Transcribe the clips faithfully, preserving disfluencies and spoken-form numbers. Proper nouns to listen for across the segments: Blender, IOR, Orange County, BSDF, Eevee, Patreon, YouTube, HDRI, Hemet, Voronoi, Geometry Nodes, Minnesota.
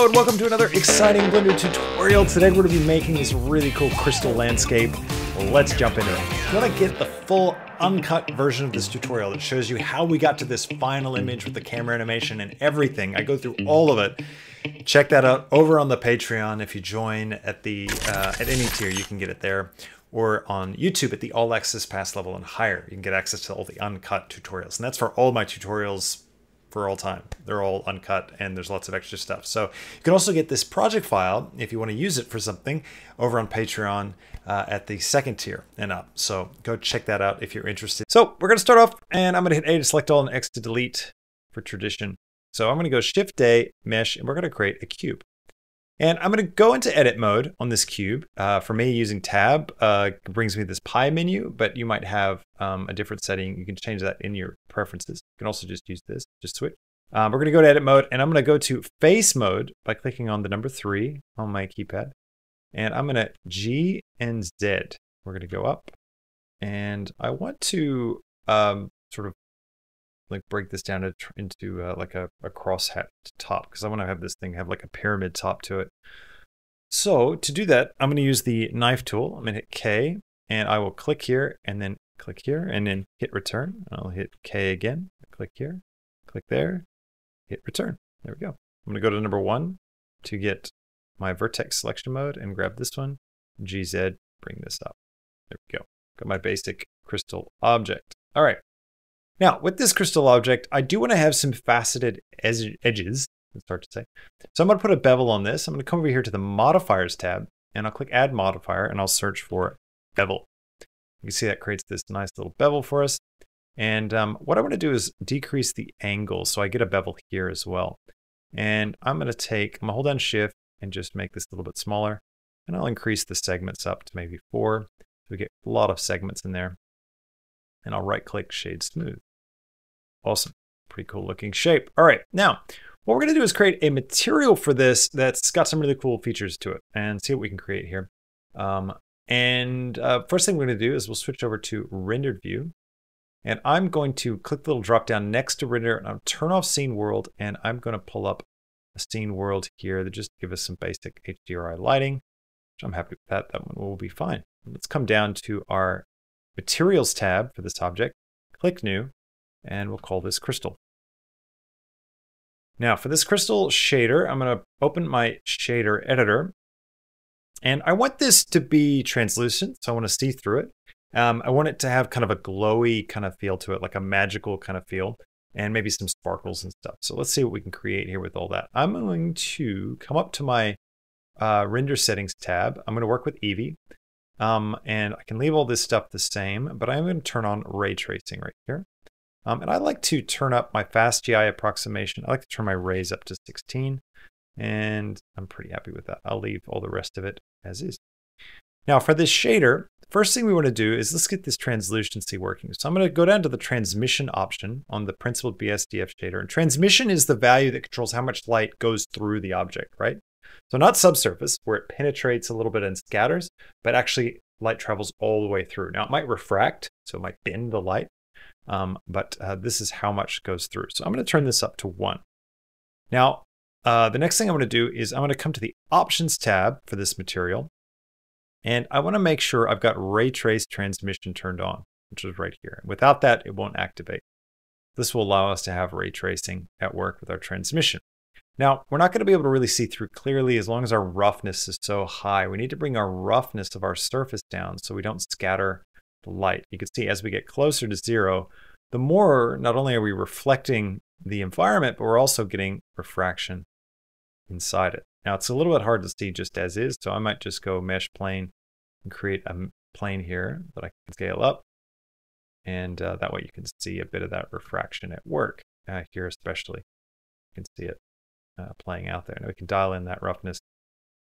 Hello and welcome to another exciting Blender tutorial. Today we're going to be making this really cool crystal landscape. Let's jump into it. If you want to get the full uncut version of this tutorial that shows you how we got to this final image with the camera animation and everything, I go through all of it. Check that out over on the Patreon. If you join at the uh, at any tier, you can get it there. Or on YouTube at the All Access Pass level and higher, you can get access to all the uncut tutorials. And that's for all my tutorials for all time. They're all uncut and there's lots of extra stuff. So you can also get this project file if you want to use it for something over on Patreon uh, at the second tier and up. So go check that out if you're interested. So we're going to start off and I'm going to hit A to select all and X to delete for tradition. So I'm going to go Shift A, Mesh, and we're going to create a cube. And I'm going to go into edit mode on this cube. Uh, for me, using tab uh, brings me this pie menu, but you might have um, a different setting. You can change that in your preferences. You can also just use this, just switch. Um, we're going to go to edit mode and I'm going to go to face mode by clicking on the number three on my keypad. And I'm going to G and Z. We're going to go up and I want to um, sort of like break this down into uh, like a, a crosshatched top because I want to have this thing have like a pyramid top to it. So to do that, I'm going to use the knife tool. I'm going to hit K and I will click here and then click here and then hit return. I'll hit K again, click here, click there, hit return. There we go. I'm going to go to number one to get my vertex selection mode and grab this one, G Z, bring this up. There we go. Got my basic crystal object. All right. Now, with this crystal object, I do want to have some faceted edges, it's hard to say. So I'm going to put a bevel on this. I'm going to come over here to the modifiers tab and I'll click add modifier and I'll search for bevel. You can see that creates this nice little bevel for us. And um, what I want to do is decrease the angle so I get a bevel here as well. And I'm going to take, I'm going to hold down shift and just make this a little bit smaller. And I'll increase the segments up to maybe four. So we get a lot of segments in there. And I'll right click shade smooth. Awesome. Pretty cool looking shape. All right. Now, what we're going to do is create a material for this that's got some really cool features to it and see what we can create here. Um, and uh, first thing we're going to do is we'll switch over to rendered view. And I'm going to click the little drop down next to render and I'll turn off scene world. And I'm going to pull up a scene world here that just give us some basic H D R I lighting, which I'm happy with that. That one will be fine. Let's come down to our materials tab for this object, click new. And we'll call this crystal. Now for this crystal shader, I'm going to open my shader editor. And I want this to be translucent, so I want to see through it. Um, I want it to have kind of a glowy kind of feel to it, like a magical kind of feel, and maybe some sparkles and stuff. So let's see what we can create here with all that. I'm going to come up to my uh, render settings tab. I'm going to work with Eevee. Um, and I can leave all this stuff the same, but I'm going to turn on ray tracing right here. Um, and I like to turn up my FastGI approximation. I like to turn my rays up to sixteen, and I'm pretty happy with that. I'll leave all the rest of it as is. Now for this shader, the first thing we want to do is let's get this translucency working. So I'm going to go down to the transmission option on the principal B S D F shader. And transmission is the value that controls how much light goes through the object, right? So not subsurface, where it penetrates a little bit and scatters, but actually light travels all the way through. Now it might refract, so it might bend the light. Um, but uh, this is how much goes through. So I'm going to turn this up to one. Now, uh, the next thing I'm going to do is I'm going to come to the options tab for this material. And I want to make sure I've got ray trace transmission turned on, which is right here. Without that, it won't activate. This will allow us to have ray tracing at work with our transmission. Now, we're not going to be able to really see through clearly as long as our roughness is so high. We need to bring our roughness of our surface down so we don't scatter the light. You can see as we get closer to zero, the more not only are we reflecting the environment, but we're also getting refraction inside it. Now it's a little bit hard to see just as is, so I might just go mesh plane and create a plane here that I can scale up, and uh, that way you can see a bit of that refraction at work uh, here especially. You can see it uh, playing out there. Now we can dial in that roughness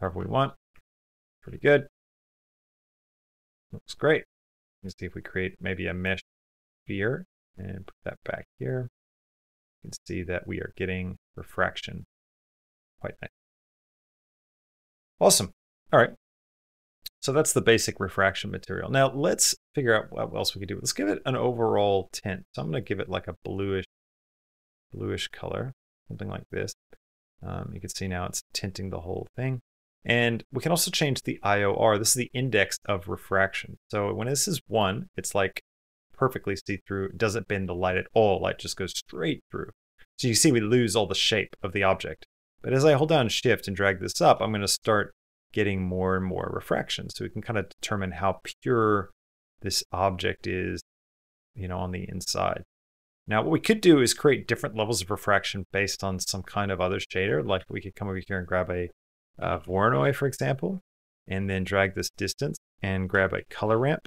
however we want. Pretty good. Looks great. Let's see if we create maybe a mesh sphere and put that back here. You can see that we are getting refraction. Quite nice. Awesome. All right. So that's the basic refraction material. Now let's figure out what else we can do. Let's give it an overall tint. So I'm going to give it like a bluish, bluish color, something like this. Um, you can see now it's tinting the whole thing. And we can also change the I O R. This is the index of refraction. So when this is one, it's like perfectly see-through. It doesn't bend the light at all. Light just goes straight through. So you see we lose all the shape of the object. But as I hold down Shift and drag this up, I'm going to start getting more and more refraction. So we can kind of determine how pure this object is, you know, on the inside. Now, what we could do is create different levels of refraction based on some kind of other shader. Like we could come over here and grab a Uh, Voronoi, for example, and then drag this distance and grab a color ramp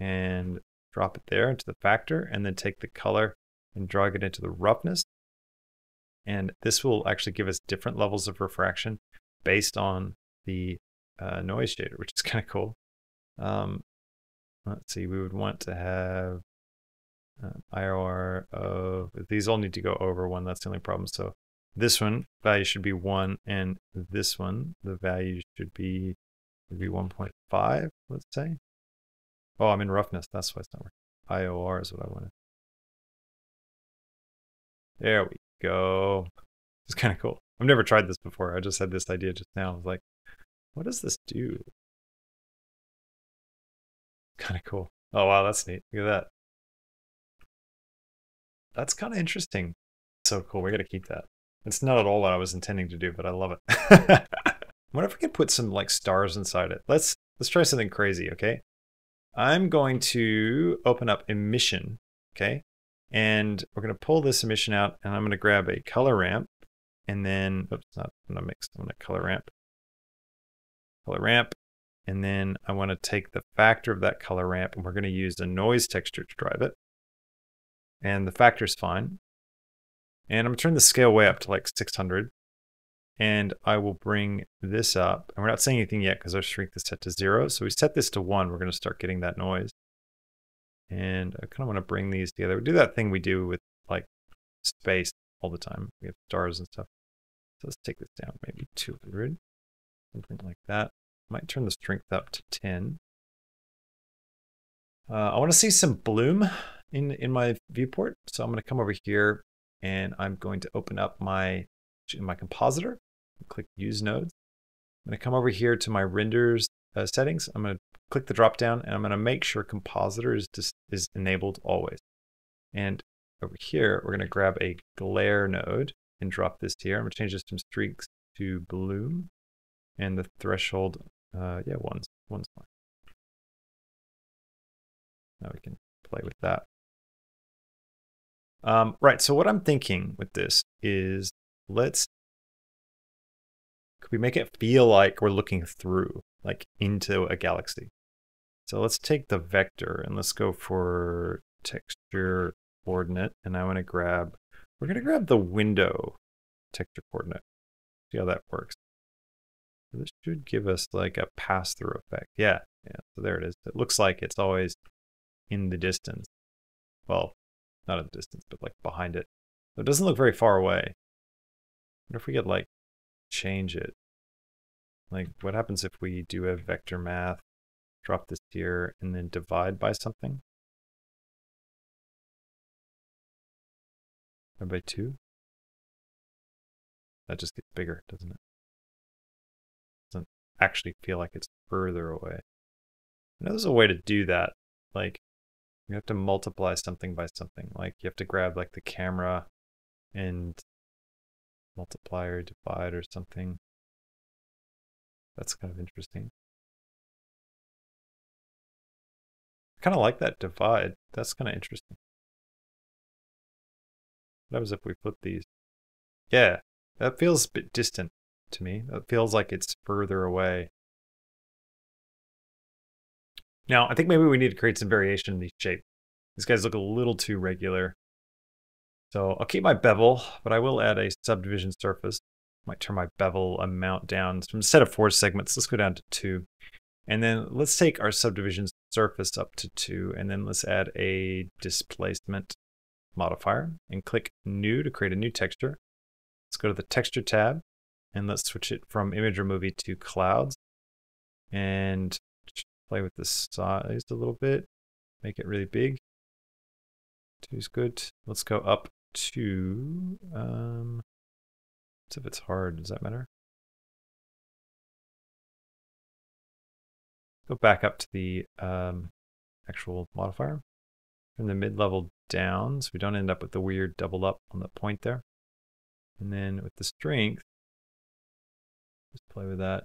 and drop it there into the factor, and then take the color and drag it into the roughness. And this will actually give us different levels of refraction based on the uh, noise shader, which is kind of cool. Um, let's see, we would want to have an I O R of, these all need to go over one, that's the only problem. So this one value should be one, and this one the value should be would be one point five, let's say. Oh, I'm in roughness, that's why it's not working. I O R is what I wanted. There we go. It's kind of cool. I've never tried this before. I just had this idea just now. I was like, what does this do? Kind of cool. Oh wow, that's neat. Look at that. That's kind of interesting. So cool. We got to keep that. It's not at all what I was intending to do, but I love it. I wonder if we could put some like stars inside it. Let's let's try something crazy, okay? I'm going to open up emission, okay? And we're gonna pull this emission out, and I'm gonna grab a color ramp, and then oops, not I'm gonna mix, I'm gonna color ramp. Color ramp, and then I wanna take the factor of that color ramp, and we're gonna use a noise texture to drive it. And the factor's fine. And I'm gonna turn the scale way up to like six hundred. And I will bring this up. And we're not saying anything yet because our strength is set to zero. So we set this to one, we're gonna start getting that noise. And I kind of wanna bring these together. We do that thing we do with like space all the time. We have stars and stuff. So let's take this down, maybe two hundred, something like that. Might turn the strength up to ten. Uh, I wanna see some bloom in, in my viewport. So I'm gonna come over here, and I'm going to open up my, my compositor, click Use Nodes. I'm gonna come over here to my renders uh, settings. I'm gonna click the drop down, and I'm gonna make sure compositor is, is enabled always. And over here, we're gonna grab a glare node and drop this here. I'm gonna change this from streaks to bloom, and the threshold, uh, yeah, one's, one's fine. Now we can play with that. Um, right, so what I'm thinking with this is, let's, could we make it feel like we're looking through, like into a galaxy? So let's take the vector and let's go for texture coordinate, and I want to grab, we're going to grab the window texture coordinate, see how that works. So this should give us like a pass-through effect. Yeah, yeah, so there it is. It looks like it's always in the distance. Well, not at a distance, but like behind it. So it doesn't look very far away. What if we could like change it? Like what happens if we do a vector math, drop this here, and then divide by something? Or by two? That just gets bigger, doesn't it? It doesn't actually feel like it's further away. Now there's a way to do that. Like, you have to multiply something by something. Like you have to grab like the camera and multiply or divide or something. That's kind of interesting. I kind of like that divide. That's kind of interesting. What happens if we flip these? Yeah, that feels a bit distant to me. That feels like it's further away. Now, I think maybe we need to create some variation in these shapes. These guys look a little too regular. So I'll keep my bevel, but I will add a subdivision surface. Might turn my bevel amount down from a set of four segments. Let's go down to two. And then let's take our subdivision surface up to two. And then let's add a displacement modifier and click new to create a new texture. Let's go to the texture tab and let's switch it from image or movie to clouds. And play with the size a little bit, make it really big. Two is good. Let's go up to um, It's if it's hard, does that matter? Go back up to the um, actual modifier. Turn the mid-level down so we don't end up with the weird double up on the point there. And then with the strength, just play with that.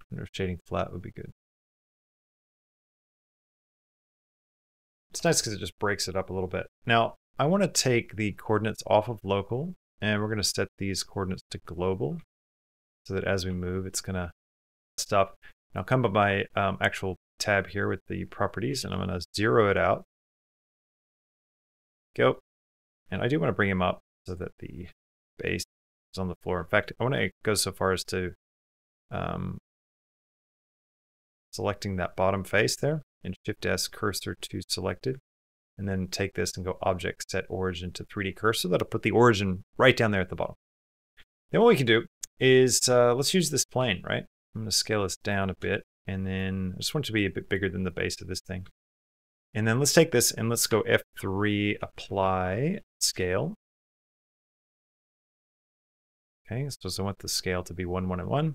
I wonder if shading flat would be good. It's nice because it just breaks it up a little bit. Now, I want to take the coordinates off of local, and we're going to set these coordinates to global so that as we move, it's going to stop. Now, come by my um, actual tab here with the properties, and I'm going to zero it out. Go. And I do want to bring him up so that the base is on the floor. In fact, I want to go so far as to um, selecting that bottom face there and Shift S cursor to selected, and then take this and go object set origin to three D cursor. That'll put the origin right down there at the bottom. Then what we can do is uh, let's use this plane, right? I'm going to scale this down a bit, and then I just want it to be a bit bigger than the base of this thing. And then let's take this and let's go F three, apply, scale. Okay, so I want the scale to be one, one, and one.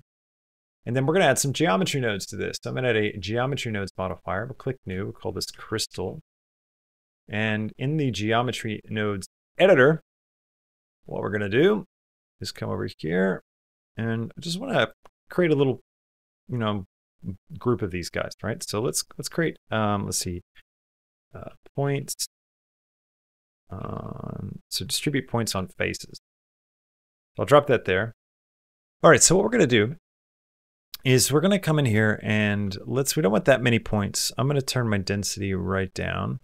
And then we're gonna add some geometry nodes to this. So I'm gonna add a geometry nodes modifier. We'll click new, we'll call this crystal. And in the geometry nodes editor, what we're gonna do is come over here, and I just wanna create a little, you know, group of these guys, right? So let's let's create, um, let's see. Uh, points, um, so distribute points on faces. I'll drop that there. All right, so what we're gonna do is we're gonna come in here and let's, we don't want that many points. I'm gonna turn my density right down,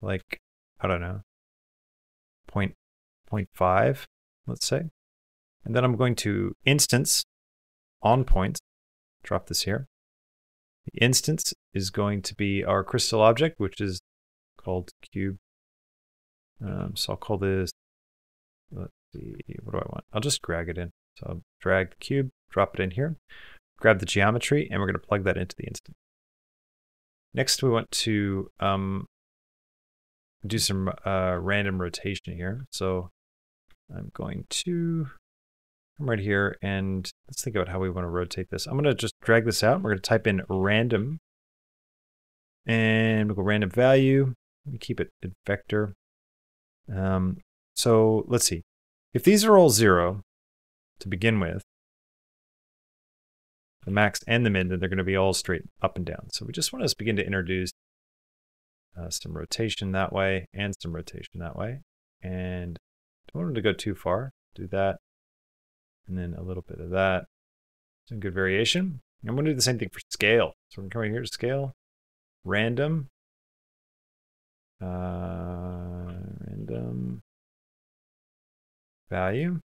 like, I don't know, zero point five, let's say. And then I'm going to instance on points, drop this here. The instance is going to be our crystal object, which is called cube. Um, so I'll call this, let's see, what do I want? I'll just drag it in. So I'll drag the cube, drop it in here, grab the geometry, and we're going to plug that into the instance. Next, we want to um, do some uh, random rotation here. So I'm going to come right here and let's think about how we want to rotate this. I'm going to just drag this out. We're going to type in random and we'll go random value. We keep it in vector. Um, so let's see. If these are all zero to begin with, the max and the min, then they're going to be all straight up and down. So we just want to begin to introduce uh, some rotation that way and some rotation that way. And don't want them to go too far. Do that. And then a little bit of that, some good variation. I'm going to do the same thing for scale. So we're going to come right here to scale, random, uh, random value.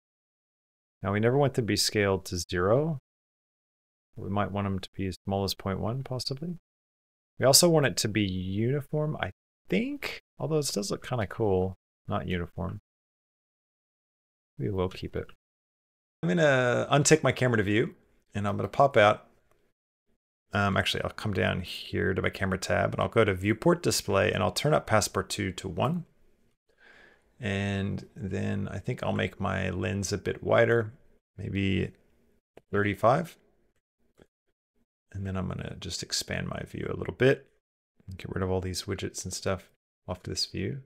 Now we never want them to be scaled to zero. We might want them to be as small as zero point one possibly. We also want it to be uniform, I think, although this does look kind of cool, not uniform. We will keep it. I'm gonna untick my camera to view, and I'm gonna pop out. Um, actually, I'll come down here to my camera tab, and I'll go to viewport display, and I'll turn up passport two to one. And then I think I'll make my lens a bit wider, maybe thirty-five. And then I'm gonna just expand my view a little bit, and get rid of all these widgets and stuff off to this view.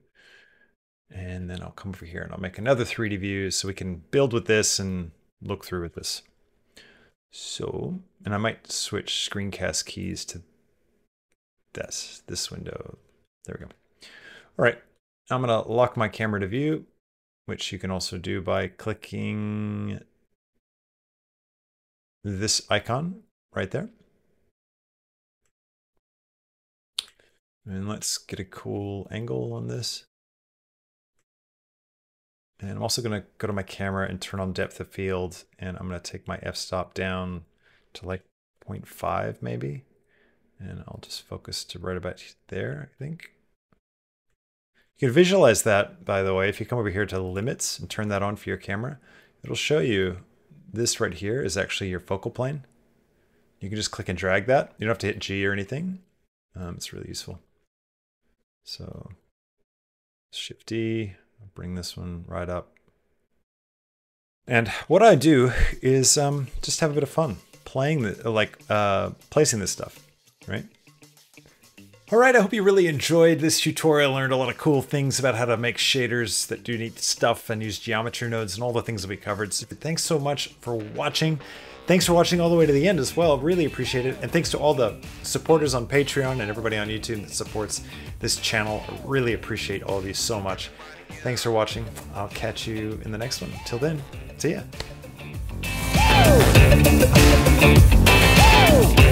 And then I'll come over here and I'll make another three D view so we can build with this and look through with this. So, and I might switch screencast keys to this, this window. There we go. All right, I'm gonna lock my camera to view, which you can also do by clicking this icon right there. And let's get a cool angle on this. And I'm also gonna go to my camera and turn on depth of field, and I'm gonna take my f-stop down to like zero point five maybe. And I'll just focus to right about there, I think. You can visualize that, by the way, if you come over here to limits and turn that on for your camera, it'll show you this right here is actually your focal plane. You can just click and drag that. You don't have to hit G or anything. Um, it's really useful. So Shift D. bring this one right up. And what I do is um, just have a bit of fun playing the, like uh, placing this stuff, right? All right, I hope you really enjoyed this tutorial, learned a lot of cool things about how to make shaders that do neat stuff and use geometry nodes and all the things that we covered. So thanks so much for watching. Thanks for watching all the way to the end as well. Really appreciate it. And thanks to all the supporters on Patreon and everybody on YouTube that supports this channel. I really appreciate all of you so much. Thanks for watching. I'll catch you in the next one. Till then, see ya.